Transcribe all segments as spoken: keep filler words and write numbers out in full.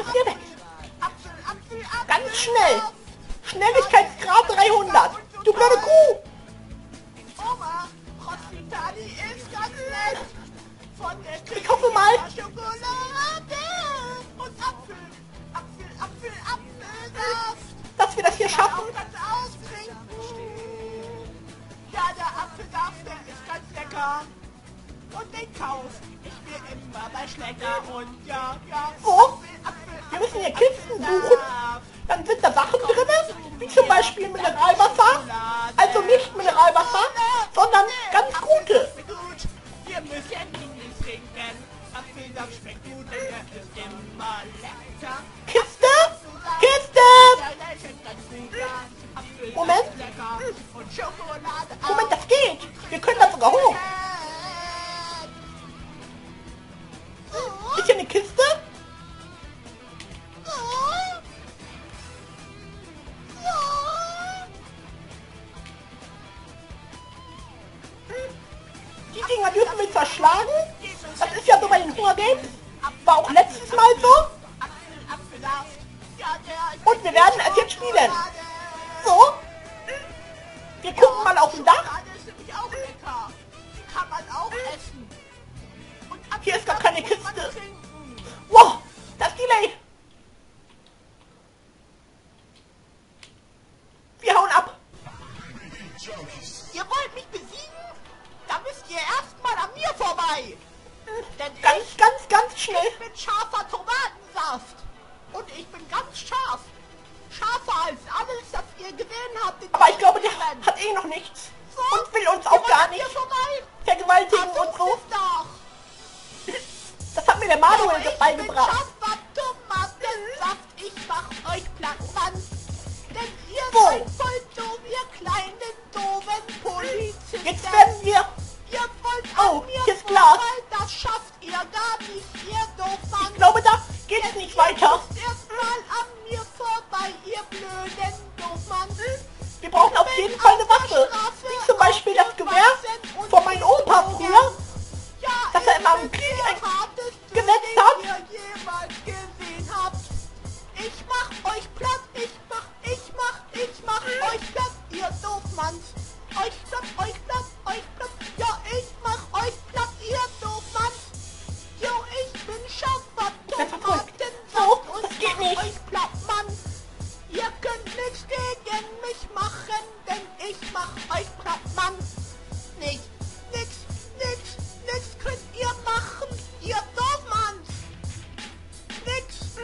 ist hier weg. Apfel, Apfel, Apfel, ganz schnell. Schnelligkeitsgrad dreihundert. Du blöde Kuh. Oma, Hospitali ist ganz nett. Von der ich hoffe mal. Schokolade und Apfel. Apfel, Apfel, Apfelsaft. Dass wir das hier schaffen. Ja, der Apfelsaft, der ist ganz lecker. Und den Kauf. Ich will immer bei Schlecker und ja, ja. Oh, wir müssen hier Kisten suchen. Dann sind da Sachen drin, wie zum Beispiel Mineralwasser. Also nicht Mineralwasser, sondern ganz gute. Wir müssen Kini trinken. Apfelsaft schmeckt gut und er ist immer lecker. Kiste? Kiste! Moment. Moment, das geht. Wir können das sogar hoch. Ist hier eine Kiste? Die Dinger dürfen wir zerschlagen. Das ist ja so bei den Hunger-Games. War auch letztes Mal so. Und wir werden es jetzt spielen. So. Wir gucken mal auf dem Dach. Hier ist gar keine Kiste. Wow, das Delay. Wir hauen ab. Ihr wollt mich besiegen? Da müsst ihr erstmal an mir vorbei. Denn ganz, ich, ganz, ganz schnell. Ich bin scharfer Tomatensaft. Und ich bin ganz scharf. Scharfer als alles, das ihr gesehen habt. Aber ich glaube, der hat eh noch nichts. So, und will uns auch gar nicht vergewaltigen und so. Das hat mir der Manuel beigebracht. Ich mach euch platt, Mann. Denn ihr so. Seid voll dumm, ihr kleinen, doofen Polizisten. Jetzt werden wir... Ihr wollt oh, mir hier ist Glas. Das schafft ihr gar nicht, ihr doofen. Ich glaube, da geht es nicht weiter. Erstmal an mir vorbei, ihr blöden Doofen. Wir brauchen auf jeden Fall eine Waffe. Wie zum Beispiel das Gewehr von meinem Opa früher. Dass er immer im Krieg gesetzt hat. Ich mach euch platt, ich mach, ich mach, ich mach euch platt, ihr Doofmanns. Euch platt, euch platt, euch platt, ja ich mach euch platt, ihr Doofmanns. Jo, ich bin Schaffer, Tomatensaft und ich mach euch platt, Mann. Ihr könnt nichts gegen mich machen, denn ich mach euch platt, Mann. Nicht, nix, nix. Nichts könnt ihr machen, ihr Dorfmanns! Nix!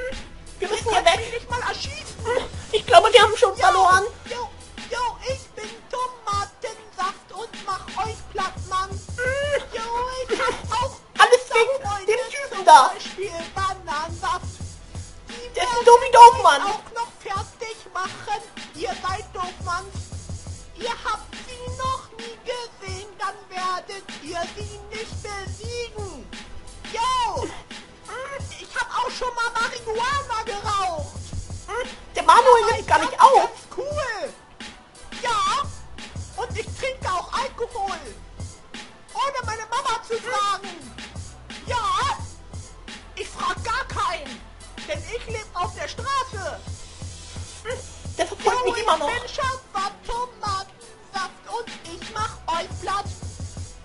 Wir müssen hier weg! Nicht mal erschießen! Ich glaube, die haben schon yo, verloren! Jo, jo, ich bin Tomatensaft und mach euch platt, Mann! Jo, ich hab auch alles wegen dem Typen da! Beispiel Bananensaft! Die der ist ein doof wie Dorfmann! Auch noch fertig machen, ihr seid Dorfmanns! Ihr habt sie noch nie gesehen, dann werdet ihr sie nicht besiegen. Yo! Ich hab auch schon mal Marihuana geraucht. Der Manuel nimmt gar nicht auf. Ganz cool. Ja, und ich trinke auch Alkohol. Ohne meine Mama zu fragen. Ja, ich frag gar keinen, denn ich lebe auf der Straße. Der verfolgt mich immer noch. Ich mach euch platt.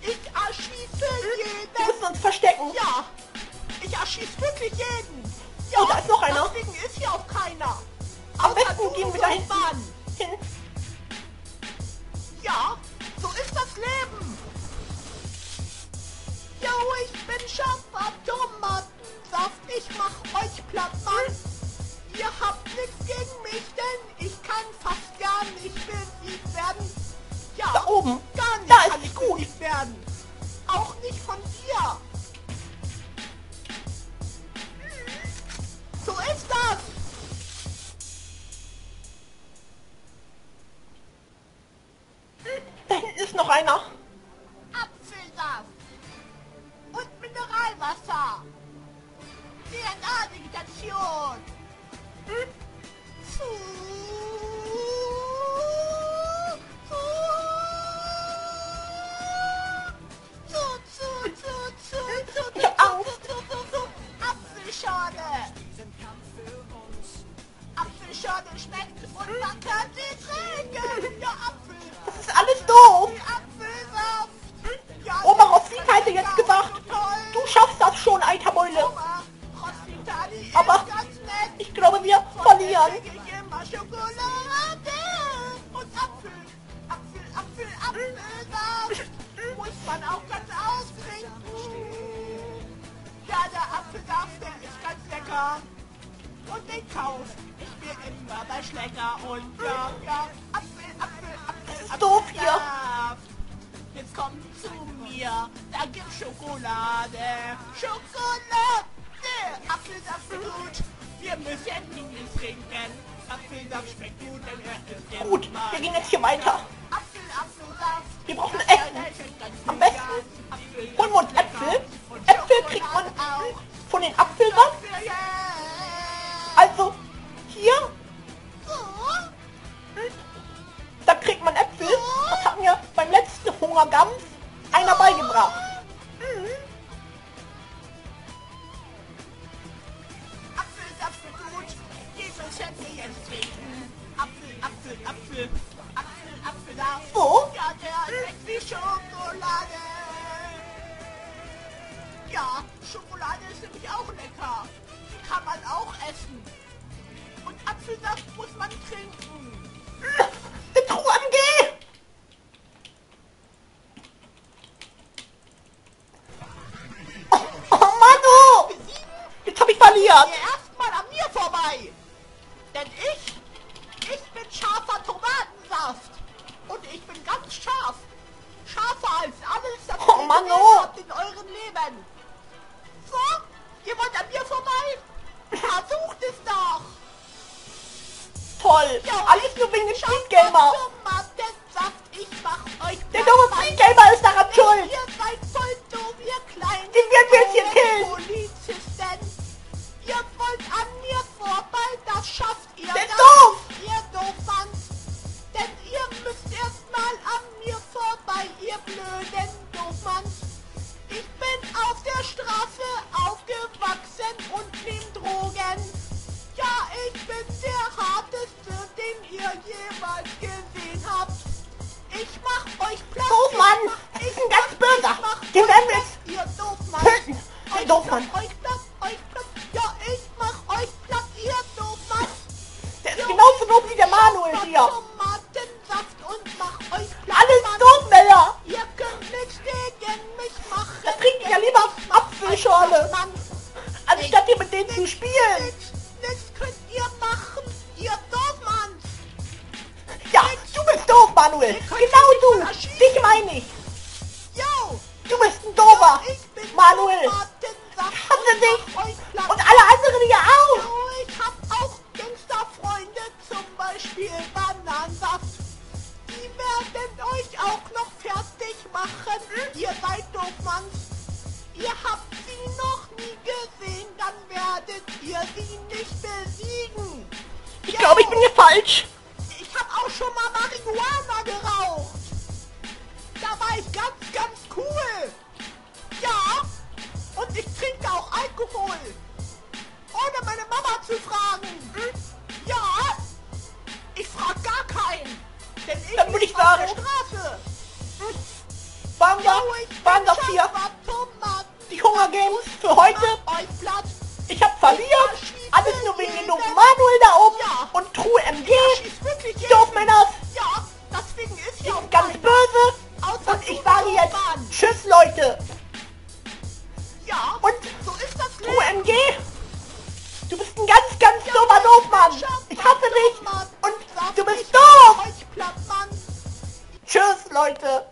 Ich erschieße jeden. Wir müssen uns verstecken. Ja. Ich erschieße wirklich jeden. Ja, oh, da ist noch einer. Deswegen ist hier auch keiner. Am besten gehen wir da hin. Ja, so ist das Leben. Jo, ich bin scharfer Tomatensaft. Ich mach euch platt, Mann. Ihr habt nichts gegen mich, denn ich kann fast gar nicht besiegt werden. Ja, da oben. Gar nicht. Da kann ist ich gut nicht werden. Auch nicht von dir. So ist das. Da hinten ist noch einer. Apfelsaft und Mineralwasser. D N A-Digitation. Ich hab Angst. Apfelschorle. Schokolade schmeckt und man kann sie trinken. Ja, Apfel. Das ist alles doof. Apfelsaft. Ja, Oma Roswitha hätte jetzt gedacht, du schaffst das schon, Eiterbeule. Oma Roswitha, die ist aber ganz nett. Ich glaube, wir von verlieren. Ich immer Schokolade und Apfel. Apfel, Apfel, Apfelsaft. Muss man auch ganz austrinken. Ja, der Apfelsaft, der ist ganz lecker. Und den Kauf. Ich bin immer bei Schlecker und ja, ja, Apfel, Apfel, Apfel, das ist doof hier. Jetzt komm zu mir, da gibt's Schokolade. Schokolade, Apfelsaft gut. Wir müssen Minus trinken. Apfelsaft schmeckt gut, dann hört es dir gut. Wir gehen jetzt hier weiter. Apfel, Apfelsaft. Wir brauchen Äpfel. Am besten holen wir uns Äpfel. Äpfel kriegt man von den Apfelsaft. Also, hier, da kriegt man Äpfel, das hat mir beim letzten Hunger-Games einer beigebracht. Apfelsaft ist gut, Jesus hätte jetzt trinken. Apfel, Apfel, Apfel, Apfel, Apfelsaft. So? Ja, der schmeckt wie Schokolade. Ja, Schokolade ist nämlich auch lecker. Kann man auch essen. Und Apfelsaft muss man trinken. Der TrueMG! Oh, oh Manu! Jetzt hab ich verliert. Ja, erstmal an mir vorbei. Denn ich, ich bin scharfer Tomatensaft. Und ich bin ganz scharf. Scharfer als alles, das oh, ihr gesehen habt in eurem Leben. So, ihr wollt an mir vorbei? Versucht es doch! Toll! Ja, alles nur wegen dem Speedgamer! Der dumme Speedgamer ist daran schuld! Ihr seid voll dumm, ihr kleinen Polizisten! Ihr wollt an mir vorbei, das schafft ihr nicht! Ihr Doofmann! Denn ihr müsst erstmal an mir vorbei, ihr blöden Doofmann! Ich bin auf der Straße aufgewachsen und nehm Drogen. Ja, ich bin der harteste, den ihr jemals gesehen habt. Ich mach euch platt. Doofmann, das ist ein ganz böser. Den werden wir jetzt ihr Doofmann. Töten. Euch Doofmann. Platt, euch platt, euch platt. Ja, ich mach euch platt, ihr Doofmann. Der ist genauso doof wie der Manuel hier. Tomatensaft und mach euch platt. Alles doof, Mella. Ihr könnt nichts gegen mich machen. Da trinken ja lieber Apfelschorle. Anstatt ihr mit denen zu spielen. Nichts könnt ihr machen, ihr Doofmann. Ja, nix. Du bist doof, Manuel. Genau du. Dich meine ich. Yo. Du bist ein Doofer. Manuel. Ich hasse dich. Und alle anderen hier auch. Yo, ich hab auch Gangsterfreunde, zum Beispiel Bananensaft. Die werden euch auch noch fertig machen. Ihr seid Doofmanns. Ihr habt sie noch nie gesehen, dann werdet ihr sie nicht besiegen. Ich glaube, ich bin hier falsch. Ich habe auch schon mal Marihuana geraucht. Da war ich ganz, ganz cool. Ja, und ich trinke auch Alkohol. Ohne meine Mama zu fragen. Ja, ich frage gar keinen. Denn ich dann bin ich auf der Straße. Waren das, waren das hier die Hunger-Games für heute? Ich hab verliert, alles nur wegen dem Manuel da oben und TrueMG, die Doofmänner, die sind ganz böse und ich sage jetzt tschüss Leute. Und TrueMG, du bist ein ganz, ganz dummer Doofmann, ich hasse dich und du bist doof. Tschüss Leute.